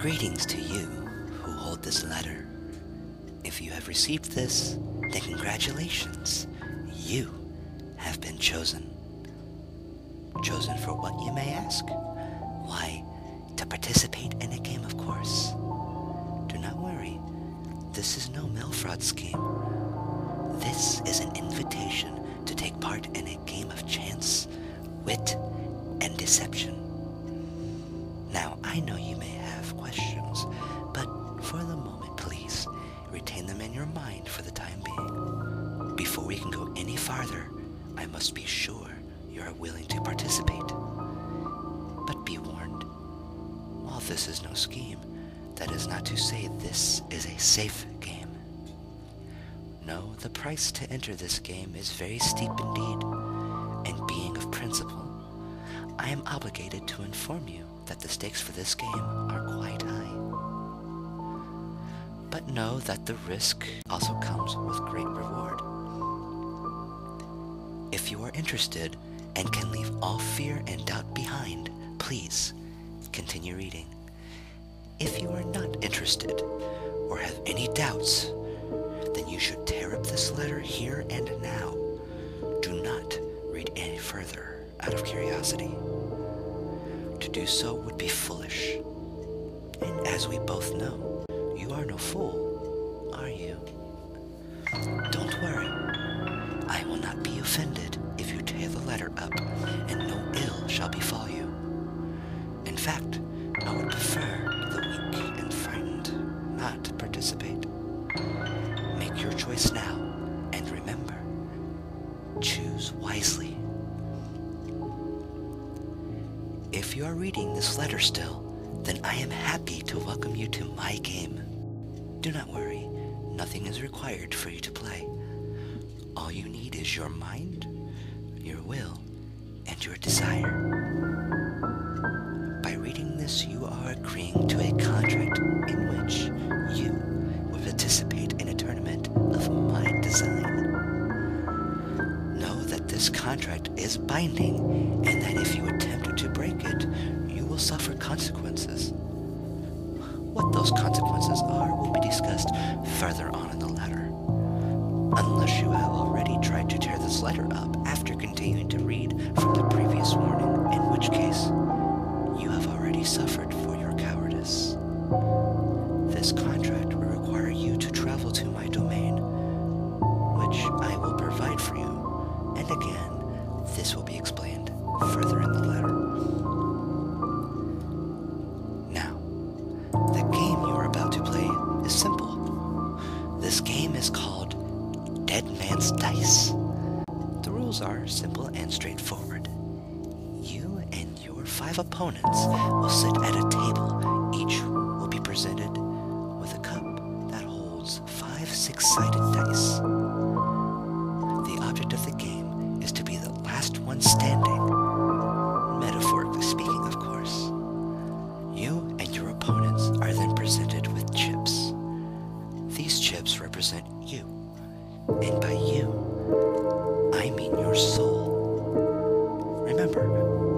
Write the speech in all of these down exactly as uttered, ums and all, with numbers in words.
Greetings to you who hold this letter. If you have received this, then congratulations. You have been chosen. Chosen for what, you may ask? Why, to participate in a game, of course. Do not worry. This is no mail fraud scheme. This is an invitation to take part in a game of chance, wit, and deception. Now, I know you may have questions, but for the moment, please, retain them in your mind for the time being. Before we can go any farther, I must be sure you are willing to participate. But be warned, while this is no scheme, that is not to say this is a safe game. No, the price to enter this game is very steep indeed, and being of principle, I am obligated to inform you that the stakes for this game are quite high. But know that the risk also comes with great reward. If you are interested and can leave all fear and doubt behind, please continue reading. If you are not interested or have any doubts, then you should tear up this letter here and now. Do not read any further out of curiosity. To do so would be foolish. And as we both know, you are no fool, are you? Don't worry. I will not be offended if you tear the letter up, and no ill shall befall you. In fact, I would prefer the weak and frightened not to participate. Make your choice now, and remember, choose wisely. If you are reading this letter still, then I am happy to welcome you to my game. Do not worry, nothing is required for you to play. All you need is your mind, your will, and your desire. By reading this, you are agreeing to a contract in which you will participate in a tournament of my design. Know that this contract is binding, and that if you attempt to break it, you will suffer consequences. What those consequences are will be discussed further on in the letter. Unless you have already tried to tear this letter up after continuing to read from the previous warning, in which case, you have already suffered for your cowardice. This contract will require you to travel to my domain, which I will provide for you, and again, this will be explained further in the letter. Now, the game you are about to play is simple. This game is called Dead Man's Dice. The rules are simple and straightforward. You and your five opponents will sit at a table. Each will be presented with a cup that holds five six-sided dice. The object of the game is to be the last one standing, metaphorically speaking, of course. You and your opponents are then presented with chips. These chips represent you. And by you, I mean your soul. Remember,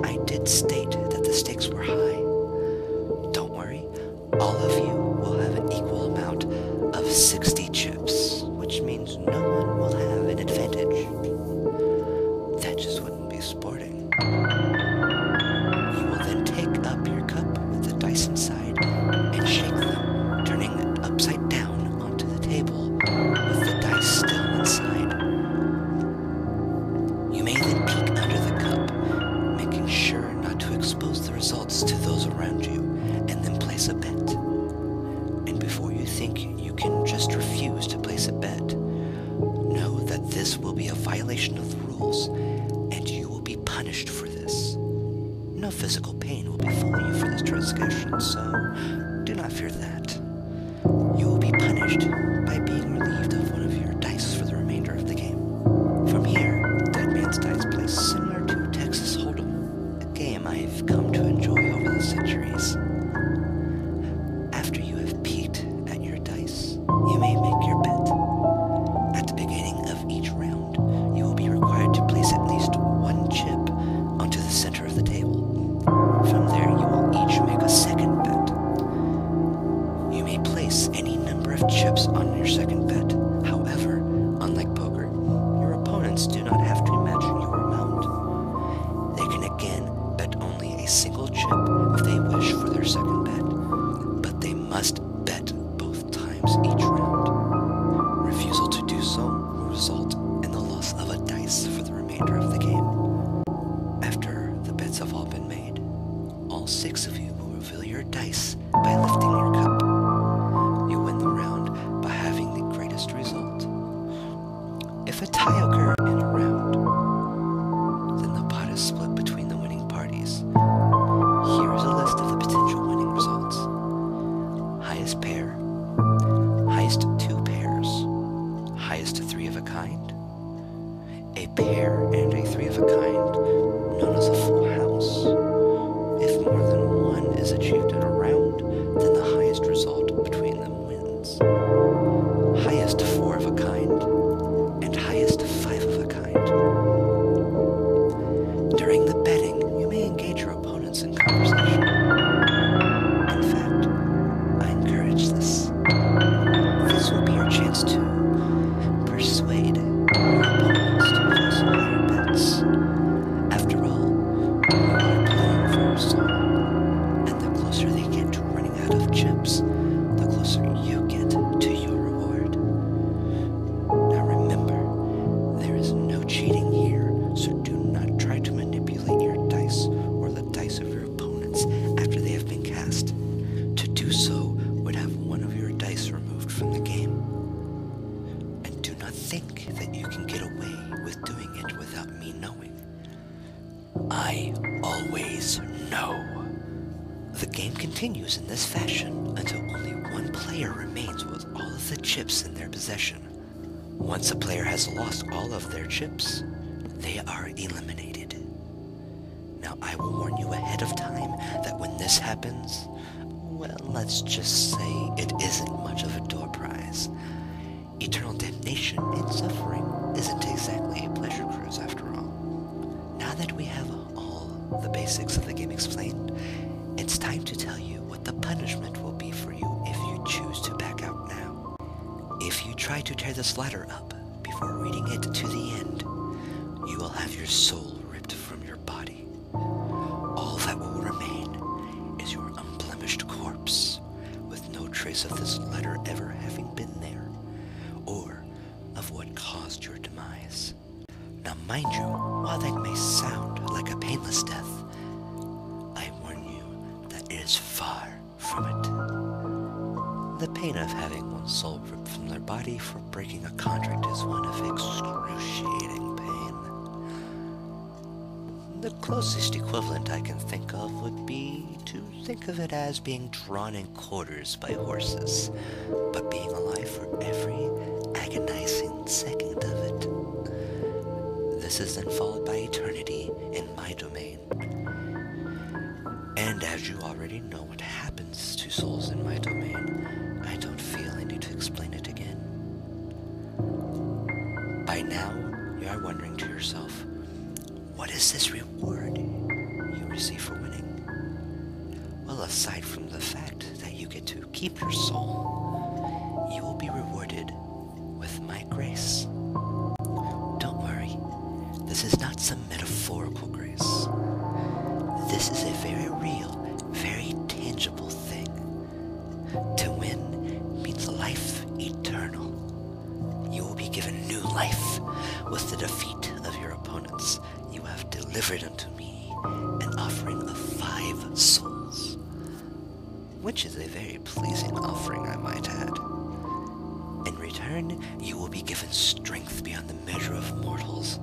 I did state that the stakes were high. Don't worry, all of you will have an equal amount of sixty chips, which means no one will have an advantage. That just wouldn't be sporting. You will then take up your cup with the dice inside and shake them, turning it upside down onto the table with the dice still inside. You may then peek under the cup, making sure not to expose the results to those around you, and then place a bet. And before you think you can just refuse to place a bet, know that this will be a violation of the rules, and you will be punished for this. No physical pain will befall you for this transgression, so do not fear that. You will be punished by being relieved of one of your dice for the remainder of the game. From here, Dead Man's Dice plays similar to Texas Hold'em, a game I've come to enjoy over the centuries. After you have peeked at your dice, you may make your bet. At the beginning of each round, you will be required to place at least one chip onto the center of the table. From there, you will each make a second bet. chips on your second bet. However, unlike poker, your opponents do not have to match your amount. They can again bet only a single chip if they wish for their second bet, but they must bet both times each round. Refusal to do so will result in the loss of a dice for the remainder of the game. After the bets have all been made, all six of you will reveal your dice by lifting your cup. You win the round by having the greatest result. If a tie occurs in a round, then the pot is split between the winning parties. Here is a list of the potential winning results. Highest pair, highest two pairs, highest three of a kind, a pair and a three of a kind, known as a full house. If more than one is achieved in a round, then the highest result between them wins. Highest four of a kind, and highest five of a kind. During the betting, you may engage your opponents in conversation. In fact, I encourage this. This will be your chance to persuade your opponents to place higher bets. After all, you are playing for your soul, and the closer they get to running out of chips, the closer you get to your reward. Now remember, there is no cheating here, so do not try to manipulate your dice or the dice of your opponents after they have been cast. To do so would have one of your dice removed from the game. And do not think that you can get away with doing it without me knowing. I always know. The game continues in this fashion until only one player remains with all of the chips in their possession. Once a player has lost all of their chips, they are eliminated. Now I will warn you ahead of time that when this happens, well, let's just say it isn't much of a door prize. Eternal damnation and suffering isn't exactly a pleasure cruise after all. Now that we have all the basics of the game explained, it's time to tell you what the punishment will be for you if you choose to back out now. If you try to tear this letter up before reading it to the end, you will have your soul ripped from your body. All that will remain is your unblemished corpse, with no trace of this letter ever having been there, or of what caused your demise. Now mind you, while that may sound like a painless death, I warn you that it is far from it. The pain of having one's soul ripped from their body for breaking a contract is one of excruciating pain. The closest equivalent I can think of would be to think of it as being drawn in quarters by horses, but being alive for every agonizing second of it. This is then followed by eternity in my domain. And as you already know what happens to souls in my domain, I don't feel I need to explain it again. By now, you are wondering to yourself, what is this reward you receive for winning? Well, aside from the fact that you get to keep your soul, you will be rewarded with my grace. This is not some metaphorical grace. This is a very real, very tangible thing. To win means life eternal. You will be given new life with the defeat of your opponents. You have delivered unto me an offering of five souls, which is a very pleasing offering, I might add. In return, you will be given strength beyond the measure of mortals,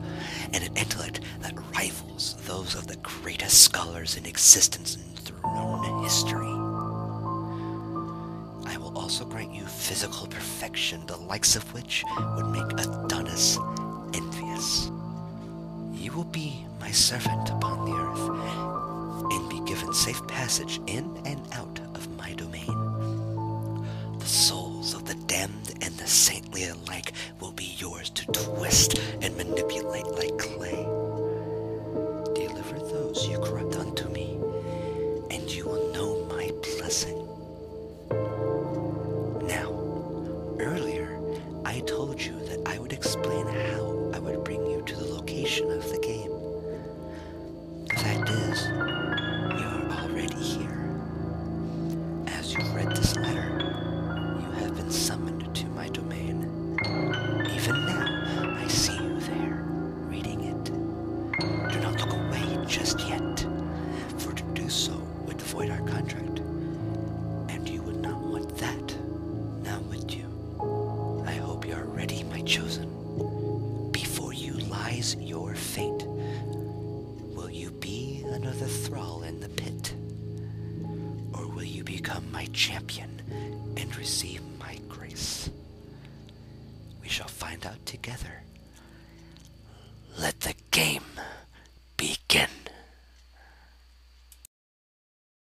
and an intellect that rivals those of the greatest scholars in existence through known history. I will also grant you physical perfection, the likes of which would make Adonis envious. You will be my servant upon the earth, and be given safe passage in and out of my domain. The souls of the damned and the saintly alike will be yours to twist and manipulate like clay. Deliver those you corrupt unto me, and you will know my blessing. Now, chosen. Before you lies your fate. Will you be another thrall in the pit? Or will you become my champion and receive my grace? We shall find out together. Let the